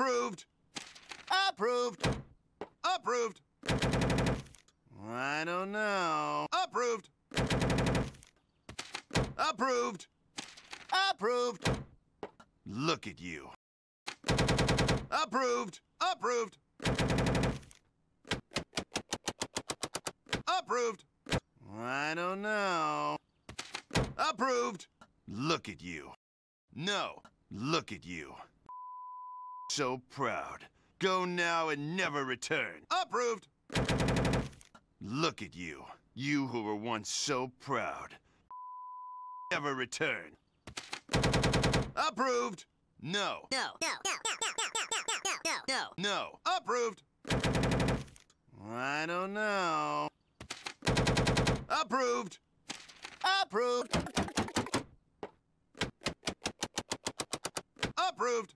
Approved. Approved. Approved. I don't know. Approved. Approved. Approved. Look at you. Approved. Approved. Approved. I don't know. Approved. Look at you. No. Look at you. So proud. Go now and never return. Approved. Look at you. You who were once so proud. Never return. Approved. No. No. No. No. No. No. No. No. Approved. I don't know. Approved. Approved. Approved.